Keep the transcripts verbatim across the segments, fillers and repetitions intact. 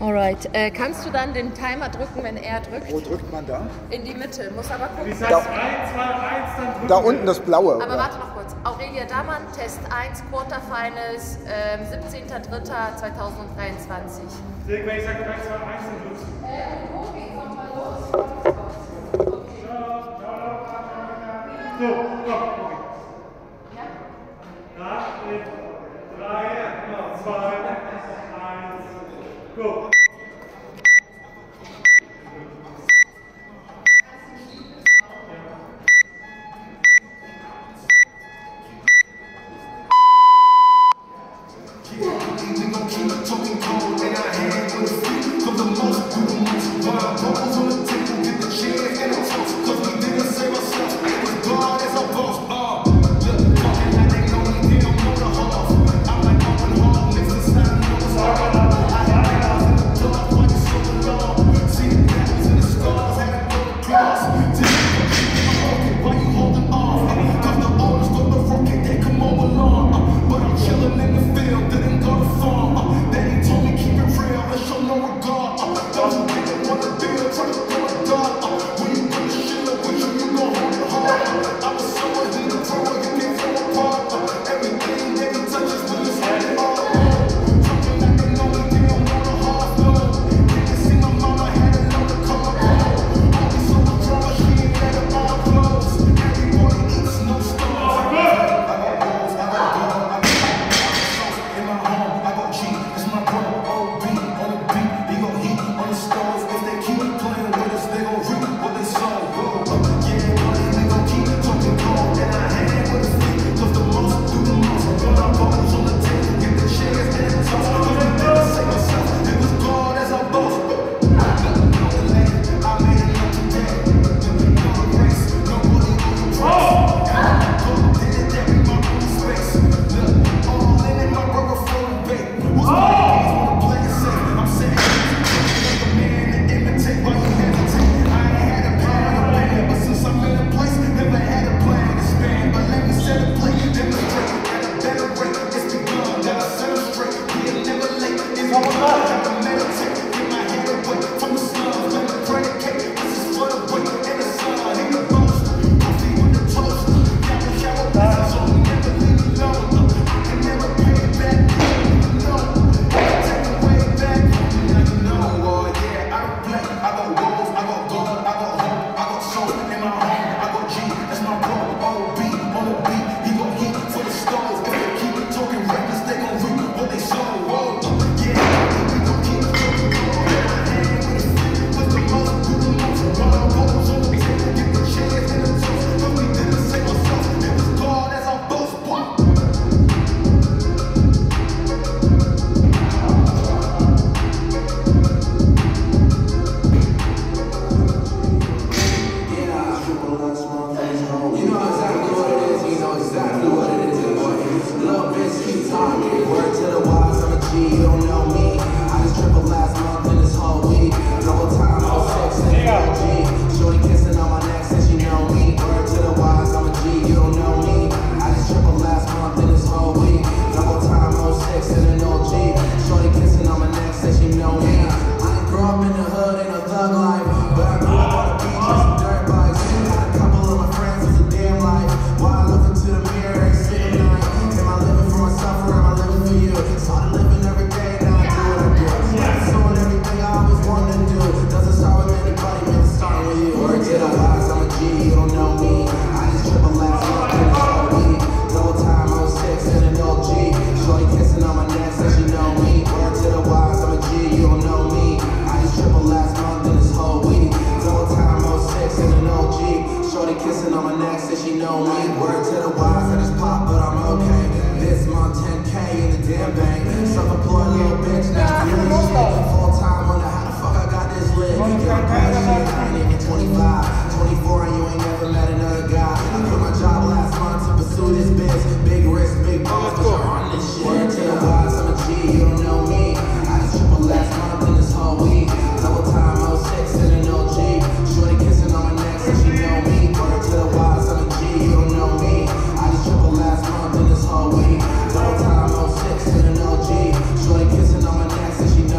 Alright. Äh, kannst du dann den Timer drücken, wenn er drückt? Wo drückt man da? In die Mitte. Muss aber gucken. Das heißt da, eins, zwei, eins, dann drücken. Da unten das Blaue. Aber oder? Warte noch kurz. Aurelia Damann, Test eins, Quarterfinals, äh, siebzehnter dritter zweitausenddreiundzwanzig. Dirk, wenn ich sage eins, zwei, eins, dann drückst du. Äh, Kobi, komm mal los. Okay. So, komm. Go. Double time oh six in an O G. Shorty kissing on my neck, said she knows.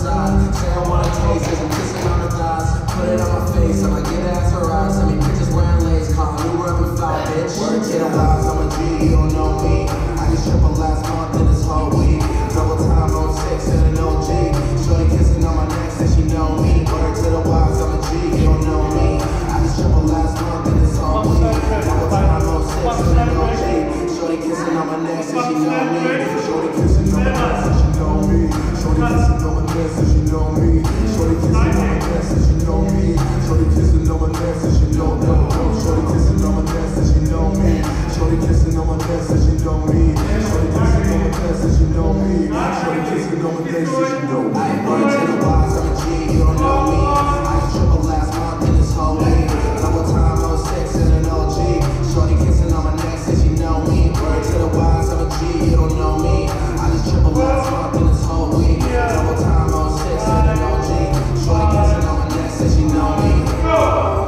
side. Say I want a taste as I'm kissing on her thighs. Put it on my face, I'ma get ass for eyes. I mean, bitches wearing lace, call me where I'm foul, bitch. Word to the lies, I'm a G, you don't know me. I just triple last month in this whole week. Double time, oh six and an O G. Shorty kissing on my neck, said she know me. Word to the wise, I'm a G, you don't know me. I just triple last month in this whole week. Double time, oh six and an O G. Shorty kissing on my neck, said she know me. Shorty kissing on my neck, said she know me. Shorty kissing on my neck, said she know me. Shorty kissing on my neck, said she know me. Shorty kissing on my neck, said she know me. Shorty kissing on my neck, said she know me. Shorty kissing on my neck, said she know me. Shorty kissing on my neck, said she know me. Shorty kissing on my neck, said she know me. I ain't running to the wise, I'm a G, you don't know me. I just triple last month in this whole way. Double time, oh six and an O G. Shorty kissing on my neck, said she know me. Word to the wise, I'm a G, you don't know me. I just triple last month in this whole week. Double time, oh six and an O G. Shorty kissing on my neck, said she know me. All right.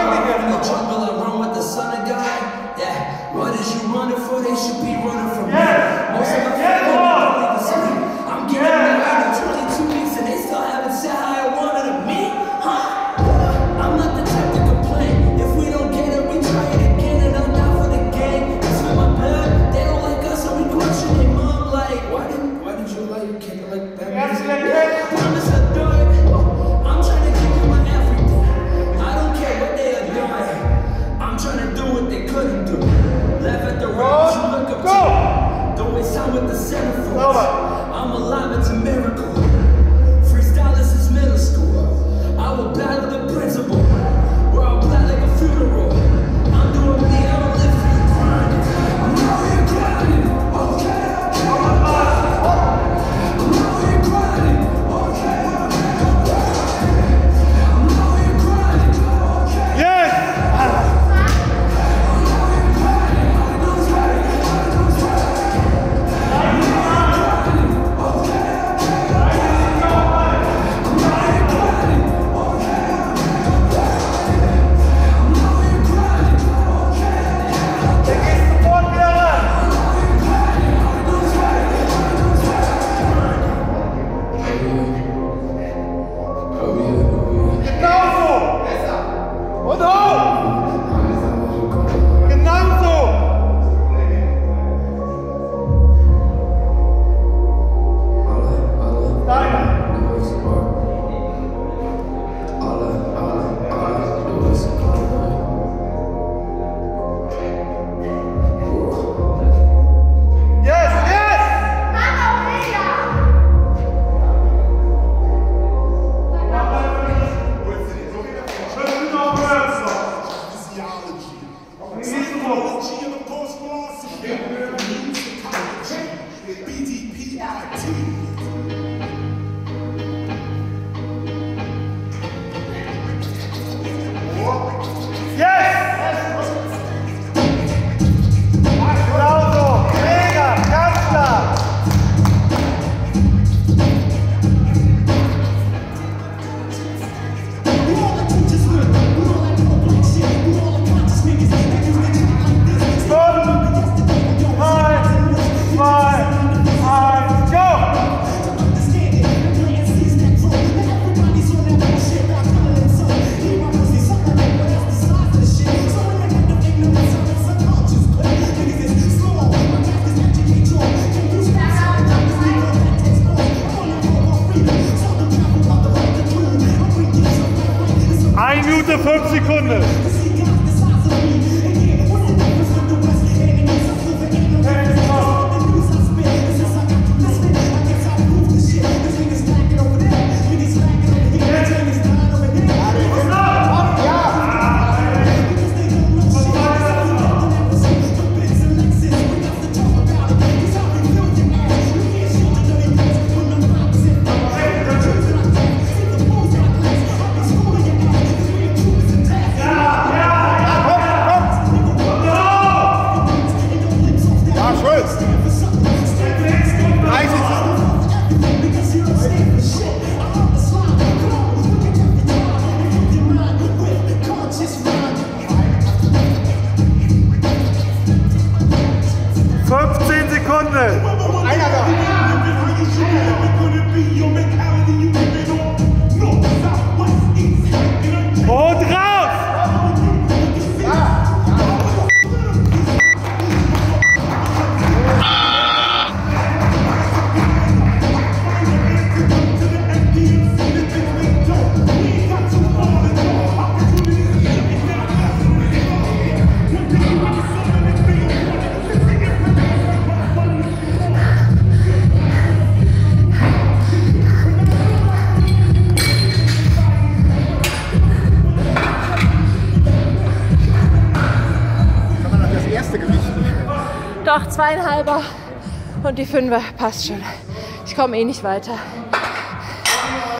running at all. Trouble and run with the Son of God. Yeah, what is you running for? They should be running from me. Most of my family don't even sleep. I'm getting out of twenty-two weeks and they still haven't said how I wanted to be, huh? I'm not the type to complain. If we don't get it, we try it again, and I'm not for the game. It's for my blood. They don't like us, so we question their mom. Like, why didn't why did you like your kid like that? With the centerfold, I'm alive, it's a miracle. Freestyle, this is middle school. I will battle the principal. We're all black like a funeral. I'm doing me, I don't live for the grind. I'm out here grinding, okay? I'm out here grinding, okay? I'm out here grinding, okay? Yes! Noch zweieinhalber und die Fünfer passt schon. Ich komme eh nicht weiter.